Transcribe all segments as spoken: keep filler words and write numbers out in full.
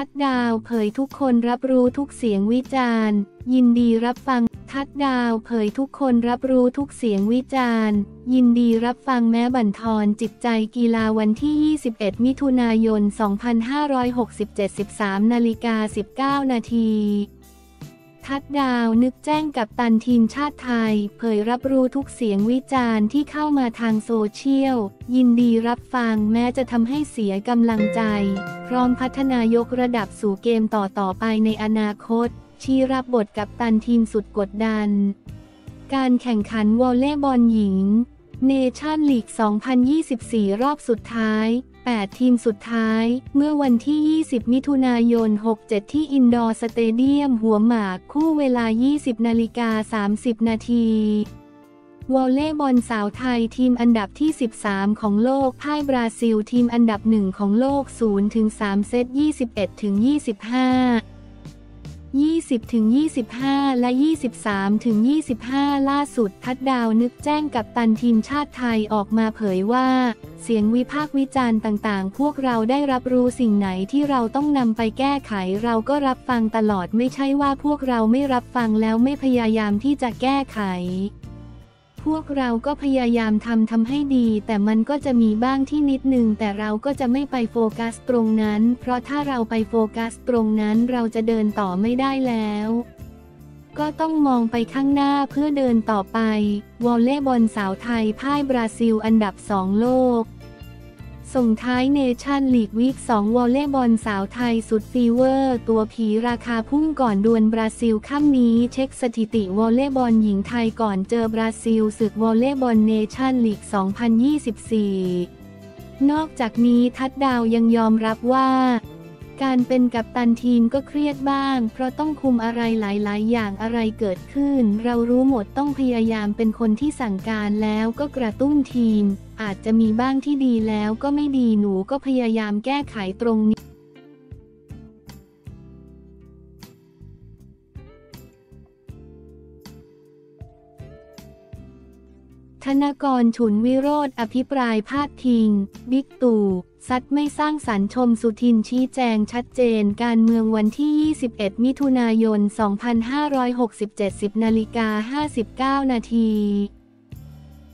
ทัดดาวเผยทุกคนรับรู้ทุกเสียงวิจารณ์ยินดีรับฟังทัดดาวเผยทุกคนรับรู้ทุกเสียงวิจารณ์ยินดีรับฟังแม้บั่นทอนจิตใจกีฬาวันที่ยี่สิบเอ็ดมิถุนายนสองพันห้าร้อยหกสิบเจ็ด สิบสามนาฬิกาสิบเก้านาทีทัดดาวนึกแจ้งกัปตันทีมชาติไทยเผยรับรู้ทุกเสียงวิจารณ์ที่เข้ามาทางโซเชียลยินดีรับฟังแม้จะทำให้เสียกำลังใจพร้อมพัฒนายกระดับสู่เกมต่อต่อไปในอนาคตชี้รับบทกัปตันทีมสุดกดดันการแข่งขันวอลเลย์บอลหญิงเนชั่นลีกสองพันยี่สิบสี่รอบสุดท้ายแปดทีมสุดท้ายเมื่อวันที่ยี่สิบมิถุนายนหกเจ็ดที่อินดอร์สเตเดียมหัวหมากคู่เวลา ยี่สิบนาฬิกาสามสิบนาทีวอลเลย์บอลสาวไทยทีมอันดับที่สิบสามของโลกพ่ายบราซิลทีมอันดับหนึ่งของโลก ศูนย์ถึงสาม เซต ยี่สิบเอ็ดถึงยี่สิบห้า ยี่สิบถึงยี่สิบห้า และ ยี่สิบสามถึงยี่สิบห้า ล่าสุดทัดดาวนึกแจ้งกัปตันทีมชาติไทยออกมาเผยว่าเสียงวิพากษ์วิจารณ์ต่างๆพวกเราได้รับรู้สิ่งไหนที่เราต้องนำไปแก้ไขเราก็รับฟังตลอดไม่ใช่ว่าพวกเราไม่รับฟังแล้วไม่พยายามที่จะแก้ไขพวกเราก็พยายามทำทำให้ดีแต่มันก็จะมีบ้างที่นิดนึงแต่เราก็จะไม่ไปโฟกัสตรงนั้นเพราะถ้าเราไปโฟกัสตรงนั้นเราจะเดินต่อไม่ได้แล้วก็ต้องมองไปข้างหน้าเพื่อเดินต่อไปวอลเลย์บอลสาวไทยพ่ายบราซิลอันดับสองโลกส่งท้ายเนชั่นลีกวีคสองวอลเลย์บอลสาวไทยสุดฟีเวอร์ตัวผีราคาพุ่งก่อนดวลบราซิลค่ำนี้เช็คสถิติวอลเลย์บอลหญิงไทยก่อนเจอบราซิลศึกวอลเลย์บอลเนชั่นลีกสองพันยี่สิบสี่นอกจากนี้ทัดดาวยังยอมรับว่าการเป็นกัปตันทีมก็เครียดบ้างเพราะต้องคุมอะไรหลายๆอย่างอะไรเกิดขึ้นเรารู้หมดต้องพยายามเป็นคนที่สั่งการแล้วก็กระตุ้นทีมอาจจะมีบ้างที่ดีแล้วก็ไม่ดีหนูก็พยายามแก้ไขตรงนี้ธนกร ฉุนวิโรจน์อภิปรายพาดพิงบิ๊กตู่ซัดไม่สร้างสรรค์ชมสุทินชี้แจงชัดเจนการเมืองวันที่ยี่สิบเอ็ดมิถุนายนสองพันห้าร้อยหกสิบเจ็ด สิบนาฬิกาห้าสิบเก้านาที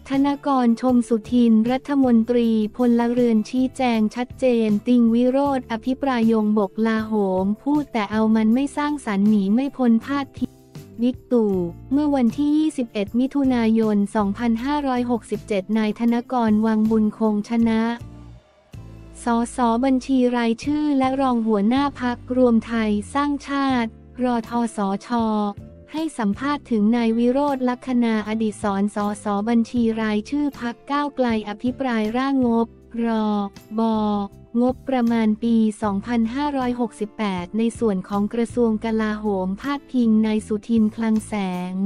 ธนกร ชมสุทินรัฐมนตรีพลเรือนชี้แจงชัดเจนติงวิโรจน์อภิปรายงบกลาโหมพูดแต่เอามันไม่สร้างสรรค์หนีไม่พ้นพาดพิงบิ๊กตู่เมื่อวันที่ยี่สิบเอ็ดมิถุนายนสองพันห้าร้อยหกสิบเจ็ดนายธนกร วังบุญคงชนะสสบัญชีรายชื่อและรองหัวหน้าพรรครวมไทยสร้างชาติรทสชให้สัมภาษณ์ถึงนายวิโรจน์ ลักขณาอดิศรสสบัญชีรายชื่อพรรคก้าวไกลอภิปรายร่างงบรบงบประมาณปีสองพันห้าร้อยหกสิบแปดในส่วนของกระทรวงกลาโหมพาดพิงนายสุทินคลังแสง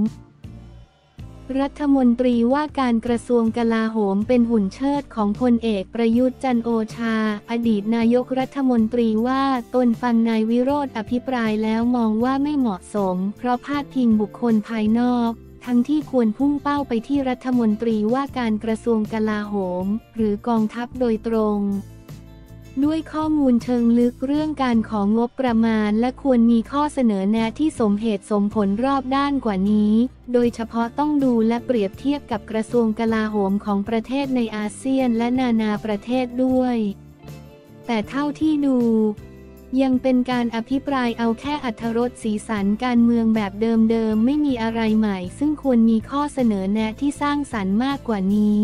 รัฐมนตรีว่าการกระทรวงกลาโหมเป็นหุ่นเชิดของพลเอกประยุทธ์จันทร์โอชาอดีตนายกรัฐมนตรีว่าตนฟังนายวิโรจน์อภิปรายแล้วมองว่าไม่เหมาะสมเพราะพาดพิงบุคคลภายนอกทั้งที่ควรพุ่งเป้าไปที่รัฐมนตรีว่าการกระทรวงกลาโหมหรือกองทัพโดยตรงด้วยข้อมูลเชิงลึกเรื่องการของงบประมาณและควรมีข้อเสนอแนะที่สมเหตุสมผลรอบด้านกว่านี้โดยเฉพาะต้องดูและเปรียบเทียบกับกระทรวงกลาโหมของประเทศในอาเซียนและนานาประเทศด้วยแต่เท่าที่ดูยังเป็นการอภิปรายเอาแค่อรรถรสสีสันการเมืองแบบเดิมๆไม่มีอะไรใหม่ซึ่งควรมีข้อเสนอแนะที่สร้างสรรค์มากกว่านี้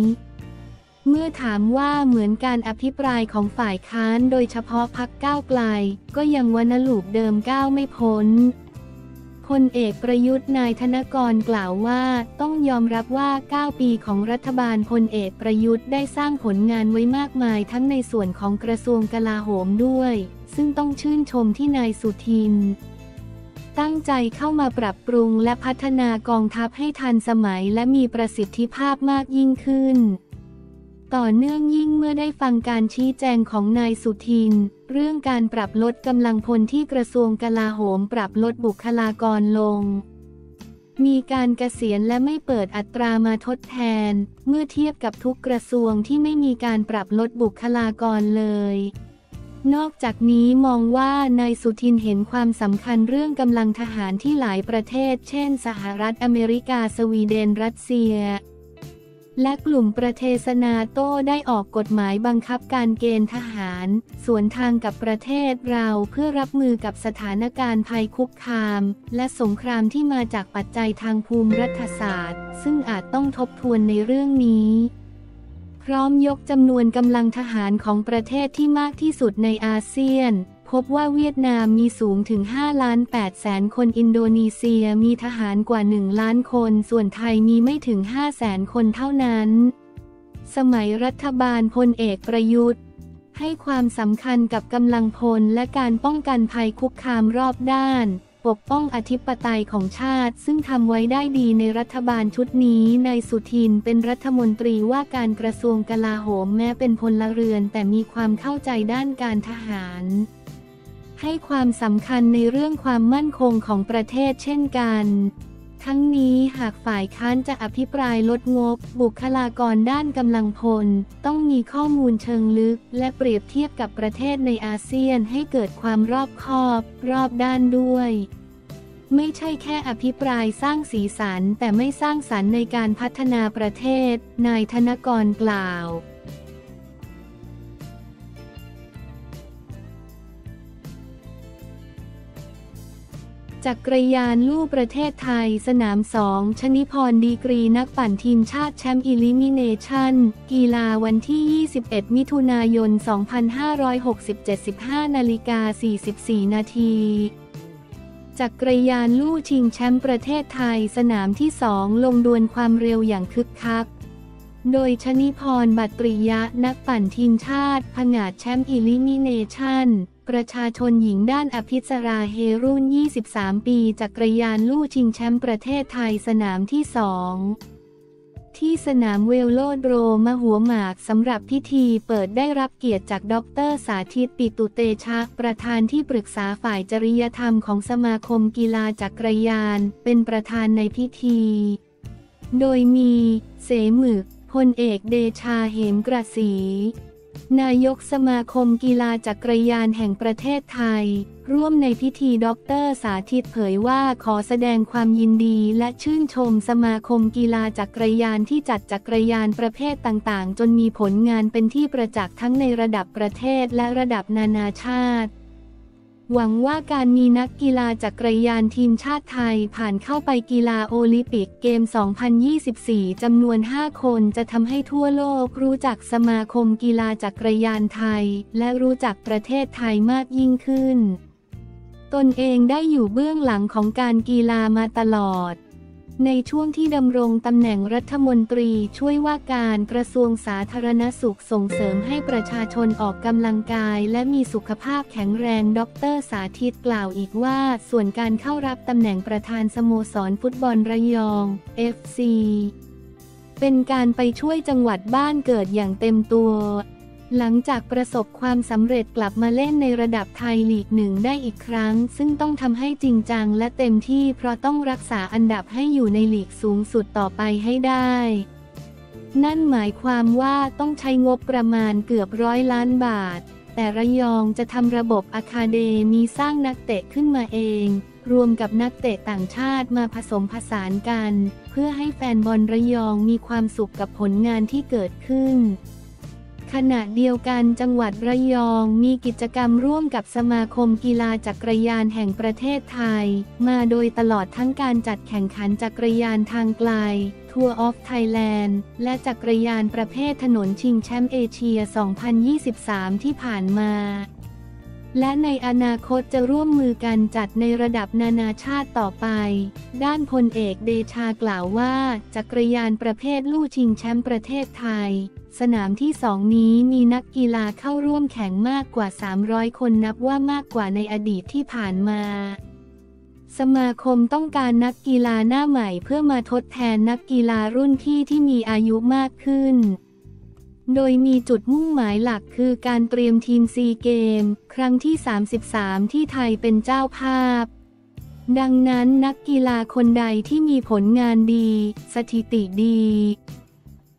เมื่อถามว่าเหมือนการอภิปรายของฝ่ายค้านโดยเฉพาะพรรคก้าวไกลก็ยังวนลูปเดิมก้าวไม่พ้นพลเอกประยุทธ์นายธนกรกล่าวว่าต้องยอมรับว่าเก้าปีของรัฐบาลพลเอกประยุทธ์ได้สร้างผลงานไว้มากมายทั้งในส่วนของกระทรวงกลาโหมด้วยซึ่งต้องชื่นชมที่นายสุทินตั้งใจเข้ามาปรับปรุงและพัฒนากองทัพให้ทันสมัยและมีประสิทธิภาพมากยิ่งขึ้นต่อเนื่องยิ่งเมื่อได้ฟังการชี้แจงของนายสุทินเรื่องการปรับลดกำลังพลที่กระทรวงกลาโหมปรับลดบุคลากรลงมีการเกษียณและไม่เปิดอัตรามาทดแทนเมื่อเทียบกับทุกกระทรวงที่ไม่มีการปรับลดบุคลากรเลย นอกจากนี้มองว่านายสุทินเห็นความสำคัญเรื่องกำลังทหารที่หลายประเทศเช่นสหรัฐอเมริกาสวีเดนรัสเซียและกลุ่มประเทศนาโต้ได้ออกกฎหมายบังคับการเกณฑ์ทหารสวนทางกับประเทศเราเพื่อรับมือกับสถานการณ์ภัยคุกคามและสงครามที่มาจากปัจจัยทางภูมิรัฐศาสตร์ซึ่งอาจต้องทบทวนในเรื่องนี้พร้อมยกจำนวนกำลังทหารของประเทศที่มากที่สุดในอาเซียนพบว่าเวียดนามมีสูงถึง ห้าล้านแปดแสน คนอินโดนีเซียมีทหารกว่า หนึ่งล้าน คนส่วนไทยมีไม่ถึง ห้าแสน คนเท่านั้นสมัยรัฐบาลพลเอกประยุทธ์ให้ความสำคัญกับกำลังพลและการป้องกันภัยคุกคามรอบด้านปกป้องอธิปไตยของชาติซึ่งทำไว้ได้ดีในรัฐบาลชุดนี้นายสุทินเป็นรัฐมนตรีว่าการกระทรวงกลาโหมแม้เป็นพลเรือนแต่มีความเข้าใจด้านการทหารให้ความสำคัญในเรื่องความมั่นคงของประเทศเช่นกันทั้งนี้หากฝ่ายค้านจะอภิปรายลดงบบุคลากรด้านกำลังพลต้องมีข้อมูลเชิงลึกและเปรียบเทียบกับประเทศในอาเซียนให้เกิดความรอบคอบรอบด้านด้วยไม่ใช่แค่อภิปรายสร้างสีสันแต่ไม่สร้างสรรค์ในการพัฒนาประเทศนายธนกรกล่าวจักรยานลู่ประเทศไทยสนามสองชนิพรดีกรีนักปั่นทีมชาติแชมป์อิลิมิเนชันกีฬาวันที่ ยี่สิบเอ็ด มิถุนายน สองพันห้าร้อยหกสิบเจ็ด สิบห้านาฬิกาสี่สิบสี่ นาทีจักรยานลู่ชิงแชมป์ประเทศไทยสนามที่สองลงดวลความเร็วอย่างคึกคักโดยชนิพร บัตริยะนักปั่นทีมชาติผงาดแชมป์อิลิมิเนชันประชาชนหญิงด้านอภิสราเฮรุ่นยี่สิบสามปีจักรยานลู่ชิงแชมป์ประเทศไทยสนามที่สองที่สนามเวลโลโดรมหัวหมากสำหรับพิธีเปิดได้รับเกียรติจากดร.สาธิตปิตุเตชะประธานที่ปรึกษาฝ่ายจริยธรรมของสมาคมกีฬาจักรยานเป็นประธานในพิธีโดยมีเสมึกพลเอกเดชาเหมกระสีนายกสมาคมกีฬาจักรยานแห่งประเทศไทยร่วมในพิธีดร.สาธิตเผยว่าขอแสดงความยินดีและชื่นชมสมาคมกีฬาจักรยานที่จัดจักรยานประเภทต่างๆจนมีผลงานเป็นที่ประจักษ์ทั้งในระดับประเทศและระดับนานาชาติหวังว่าการมีนักกีฬาจักรยานทีมชาติไทยผ่านเข้าไปกีฬาโอลิมปิกเกม สองพันยี่สิบสี่ จำนวน ห้า คนจะทำให้ทั่วโลกรู้จักสมาคมกีฬาจักรยานไทยและรู้จักประเทศไทยมากยิ่งขึ้นตนเองได้อยู่เบื้องหลังของการกีฬามาตลอดในช่วงที่ดำรงตำแหน่งรัฐมนตรีช่วยว่าการกระทรวงสาธารณสุขส่งเสริมให้ประชาชนออกกำลังกายและมีสุขภาพแข็งแรงดร.สาธิตกล่าวอีกว่าส่วนการเข้ารับตำแหน่งประธานสโมสรฟุตบอลระยอง เอฟ ซี เป็นการไปช่วยจังหวัดบ้านเกิดอย่างเต็มตัวหลังจากประสบความสำเร็จกลับมาเล่นในระดับไทยลีกหนึ่งได้อีกครั้งซึ่งต้องทำให้จริงจังและเต็มที่เพราะต้องรักษาอันดับให้อยู่ในลีกสูงสุดต่อไปให้ได้นั่นหมายความว่าต้องใช้งบประมาณเกือบร้อยล้านบาทแต่ระยองจะทำระบบอะคาเดมีสร้างนักเตะขึ้นมาเองรวมกับนักเตะต่างชาติมาผสมผสานกันเพื่อให้แฟนบอลระยองมีความสุขกับผลงานที่เกิดขึ้นขณะเดียวกันจังหวัดระยองมีกิจกรรมร่วมกับสมาคมกีฬาจักรยานแห่งประเทศไทยมาโดยตลอดทั้งการจัดแข่งขันจักรยานทางไกลทัวร์ออฟไทยแลนด์และจักรยานประเภทถนนชิงแชมป์เอเชีย สองพันยี่สิบสาม ที่ผ่านมาและในอนาคตจะร่วมมือกันจัดในระดับนานาชาติต่อไปด้านพลเอกเดชากล่าวว่าจักรยานประเภทลู่ชิงแชมป์ประเทศไทยสนามที่สองนี้มีนักกีฬาเข้าร่วมแข่งมากกว่าสามร้อยคนนับว่ามากกว่าในอดีตที่ผ่านมาสมาคมต้องการนักกีฬาหน้าใหม่เพื่อมาทดแทนนักกีฬารุ่นพี่ที่มีอายุมากขึ้นโดยมีจุดมุ่งหมายหลักคือการเตรียมทีมซีเกมครั้งที่สามสิบสามที่ไทยเป็นเจ้าภาพดังนั้นนักกีฬาคนใดที่มีผลงานดีสถิติดี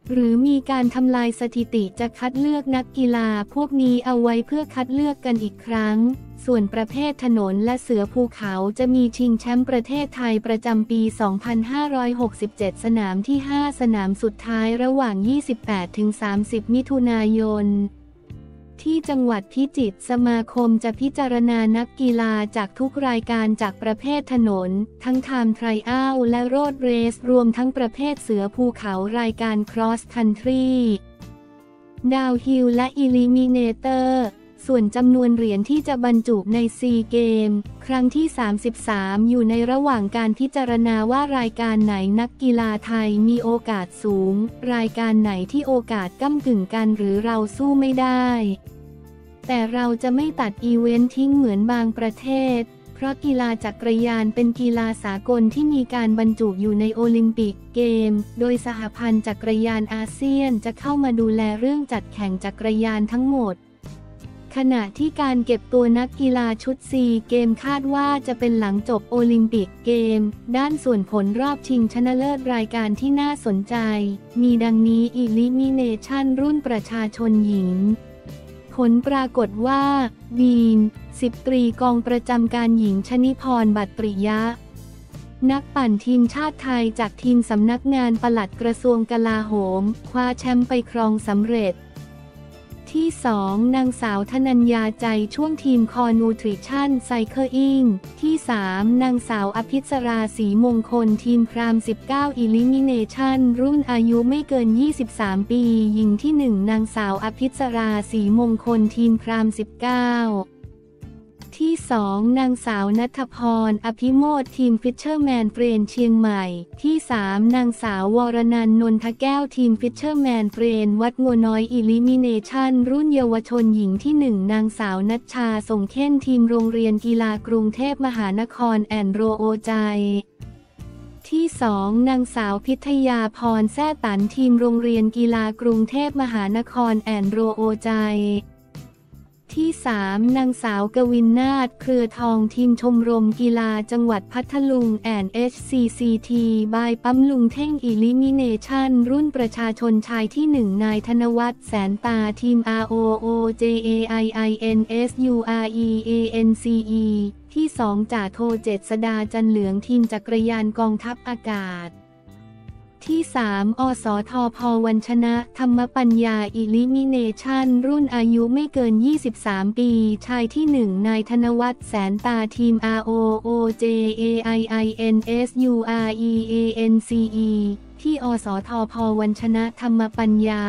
หรือมีการทำลายสถิติจะคัดเลือกนักกีฬาพวกนี้เอาไว้เพื่อคัดเลือกกันอีกครั้งส่วนประเภทถนนและเสือภูเขาจะมีชิงแชมป์ประเทศไทยประจำปี สองพันห้าร้อยหกสิบเจ็ด สนามที่ ห้า สนามสุดท้ายระหว่าง ยี่สิบแปดถึงสามสิบ มิถุนายนที่จังหวัดพิจิตรสมาคมจะพิจารณานักกีฬาจากทุกรายการจากประเภทถนนทั้งไทม์ไทรอัลและโรดเรสรวมทั้งประเภทเสือภูเขารายการครอสคันทรีดาวฮิลและอิลิมิเนเตอร์ส่วนจำนวนเหรียญที่จะบรรจุในซีเกมครั้งที่สามสิบสามอยู่ในระหว่างการพิจารณาว่ารายการไหนนักกีฬาไทยมีโอกาสสูงรายการไหนที่โอกาสก้ำกึ่งกันหรือเราสู้ไม่ได้แต่เราจะไม่ตัดอีเวนต์ทิ้งเหมือนบางประเทศเพราะกีฬาจักรยานเป็นกีฬาสากลที่มีการบรรจุอยู่ในโอลิมปิกเกมโดยสหพันธ์จักรยานอาเซียนจะเข้ามาดูแลเรื่องจัดแข่งจักรยานทั้งหมดขณะที่การเก็บตัวนักกีฬาชุดซีเกมคาดว่าจะเป็นหลังจบโอลิมปิกเกมด้านส่วนผลรอบชิงชนะเลิศรายการที่น่าสนใจมีดังนี้อิลิมิเนชันรุ่นประชาชนหญิงผลปรากฏว่าบีมสิบตรีกองประจำการหญิงชนิพร บัตตริยะนักปั่นทีมชาติไทยจากทีมสำนักงานปลัดกระทรวงกลาโหมคว้าแชมป์ไปครองสำเร็จที่สองนางสาวธนัญญาใจช่วงทีมคอนูทริชั่นไซเคิลอิงที่สามนางสาวอภิสราศรีมงคลทีมพรามสิบเก้าอิลิมิเนชั่นรุ่นอายุไม่เกินยี่สิบสามปีหญิงที่หนึ่งนางสาวอภิสราศรีมงคลทีมพรามสิบเก้าที่สองนางสาวณัฐพรอภิโมททีมฟิชเชอร์แมนเฟรนเชียงใหม่ที่สามนางสาววรนันท์นนทแก้วทีมฟิชเชอร์แมนเฟรนวัดงัวน้อยอิลิมิเนชั่นรุ่นเยาวชนหญิงที่หนึ่งนางสาวณัชชาส่งเข้นทีมโรงเรียนกีฬากรุงเทพมหานครแอนโรโอใจที่สองนางสาวพิทยาพรแซ่ตันทีมโรงเรียนกีฬากรุงเทพมหานครแอนโรโอใจที่สามนางสาวกวินนาฏเครือทองทีมชมรมกีฬาจังหวัดพัทลุงแอน เอช ซี ซี ที บายปั๊มลุงเท่งอิลิมิเนชั่นรุ่นประชาชนชายที่หนึ่งนายธนวัฒน์แสนตาทีม อาร์ โอ โอ เจ เอ ไอ ไอ เอ็น เอส ยู อาร์ อี เอ เอ็น ซี อี ที่สองจ่าโทเจษฎาจันเหลืองทีมจักรยานกองทัพอากาศที่สามอสทพวันชนะธรรมปัญญาอิลิมิเนชันรุ่นอายุไม่เกินยี่สิบสามปีชายที่หนึ่งนายธนวัฒน์แสนตาทีม อาร์ โอ โอ เจ เอ ไอ ไอ เอ็น เอส ยู อาร์ อี เอ เอ็น ซี อี ที่อสทพวันชนะธรรมปัญญา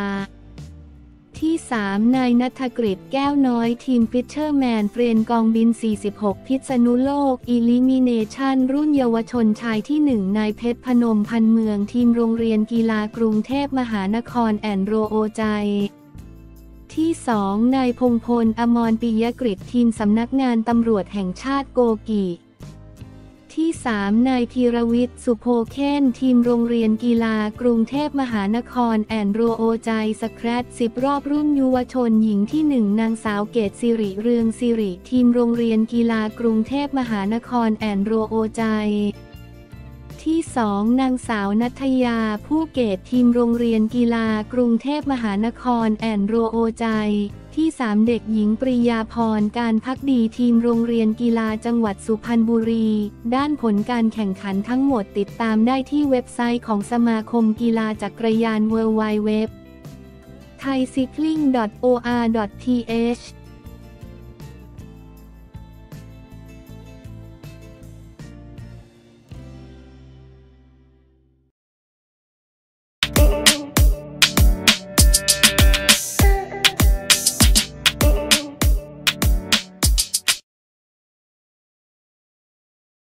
ที่สามนายณัฐกฤษแก้วน้อยทีมฟิชเชอร์แมนเฟรนกองบินสี่สิบหกพิษณุโลกอิลิมิเนชันรุ่นเยาวชนชายที่หนึ่งนายเพชรพนมพันเมืองทีมโรงเรียนกีฬากรุงเทพมหานครแอนโรโอใจที่สองนายพงษ์พลอมรปิยกฤตทีมสำนักงานตำรวจแห่งชาติโกกิที่สามนายธีรวิทย์สุโภเคนทีมโรงเรียนกีฬากรุงเทพมหานครแอนโรโอใจสแครดสิบรอบรุ่นยุวชนหญิงที่หนึ่งนางสาวเกศสิริเรืองสิริทีมโรงเรียนกีฬากรุงเทพมหานครแอนโรโอใจที่สองนางสาวณัฐยาผู้เกตทีมโรงเรียนกีฬากรุงเทพมหานครแอนโรโอใจที่สามเด็กหญิงปริยาพรการภักดีทีมโรงเรียนกีฬาจังหวัดสุพรรณบุรีด้านผลการแข่งขันทั้งหมดติดตามได้ที่เว็บไซต์ของสมาคมกีฬาจักรยาน ดับเบิลยู ดับเบิลยู ดับเบิลยู ดอท ไทยไซคลิง ดอท โอ อาร์ ดอท ที เอช